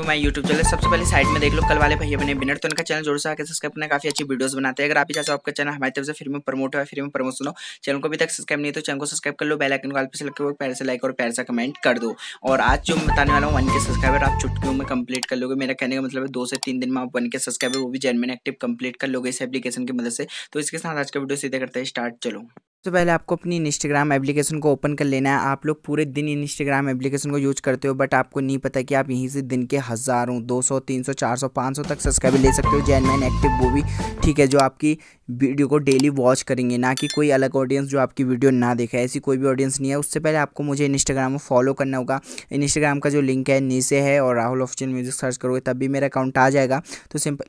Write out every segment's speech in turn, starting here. मैं YouTube channel सबसे पहले साइड में देख लो कल वाले भैया बने बिनर, तो उनका चैनल जोर से आके सब्सक्राइब करना, काफी अच्छी वीडियोस बनाते हैं। अगर आप ही चाहते हो आपका चैनल हमारी तरफ से फ्री में प्रमोट हो, फ्री में प्रमोशन हो, चैनल को अभी तक सब्सक्राइब नहीं तो चैनल को सब्सक्राइब कर लो, बेल आइकन को ऑल पे सेलेक्ट करो, पैर से लाइक और पैर से कमेंट कर दो। और आज जो मैं बताने वाला हूँ 1K सब्सक्राइबर आप चुटकियों में कंप्लीट कर लोगे। मेरा कहने का मतलब है 2 से 3 दिन में आप 1K सब्सक्राइबर वो भी जेन्युइन एक्टिव कंप्लीट कर लोगे इस एप्लीकेशन की मदद से। तो इसके साथ आज का वीडियो सीधे करते हैं स्टार्ट। चलो तो पहले आपको अपनी इंस्टाग्राम एप्लीकेशन को ओपन कर लेना है। आप लोग पूरे दिन इंस्टाग्राम एप्लीकेशन को यूज करते हो बट आपको नहीं पता कि आप यहीं से दिन के हज़ारों 200, 300, 400, 500 तक सब्सक्राइबर ले सकते हो, जेन्युइन एक्टिव वो भी, ठीक है, जो आपकी वीडियो को डेली वॉच करेंगे, ना कि कोई अलग ऑडियंस जो आपकी वीडियो ना देखे। ऐसी कोई भी ऑडियंस नहीं है। उससे पहले आपको मुझे इंस्टाग्राम को फॉलो करना होगा। इंस्टाग्राम का जो लिंक है नीचे है और राहुल ऑफिशियल म्यूजिक सर्च करोगे तब भी मेरा अकाउंट आ जाएगा। तो सिंपल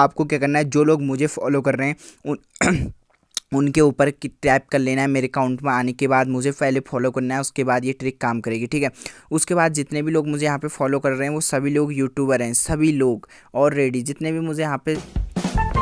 आपको क्या करना है, जो लोग मुझे फॉलो कर रहे हैं उनके ऊपर टैप कर लेना है। मेरे अकाउंट में आने के बाद मुझे पहले फॉलो करना है, उसके बाद ये ट्रिक काम करेगी, ठीक है। उसके बाद जितने भी लोग मुझे यहाँ पे फॉलो कर रहे हैं वो सभी लोग यूट्यूबर हैं, सभी लोग ऑलरेडी जितने भी मुझे यहाँ पे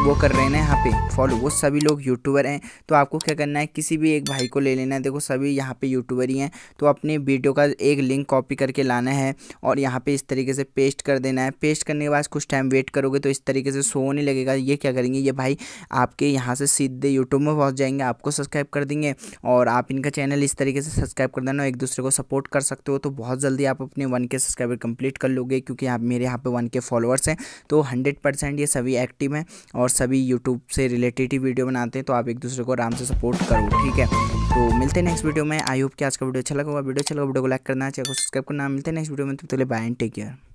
वो कर रहे हैं ना यहाँ पे फॉलो, वो सभी लोग यूट्यूबर हैं। तो आपको क्या करना है, किसी भी एक भाई को ले लेना है, देखो सभी यहाँ पे यूट्यूबर ही हैं। तो अपने वीडियो का एक लिंक कॉपी करके लाना है और यहाँ पे इस तरीके से पेस्ट कर देना है। पेस्ट करने के बाद कुछ टाइम वेट करोगे तो इस तरीके से शो होने लगेगा। ये क्या करेंगे, ये भाई आपके यहाँ से सीधे यूट्यूब में पहुँच जाएंगे, आपको सब्सक्राइब कर देंगे और आप इनका चैनल इस तरीके से सब्सक्राइब कर देना, एक दूसरे को सपोर्ट कर सकते हो। तो बहुत जल्दी आप अपने 1K सब्सक्राइबर कंप्लीट कर लोगे क्योंकि आप मेरे यहाँ पर 1K फॉलोअर्स हैं। तो 100% ये सभी एक्टिव हैं और सभी यूट्यूब से रिलेटेड ही वीडियो बनाते हैं। तो आप एक दूसरे को आराम से सपोर्ट करो, ठीक है। तो मिलते हैं नेक्स्ट वीडियो में। आई होप कि आज का वीडियो अच्छा लगा होगा। वीडियो अच्छा लगा वीडियो को लाइक करना, चैनल को सब्सक्राइब करना। मिलते हैं नेक्स्ट वीडियो में, तब तक के लिए बाय एंड टेक केयर।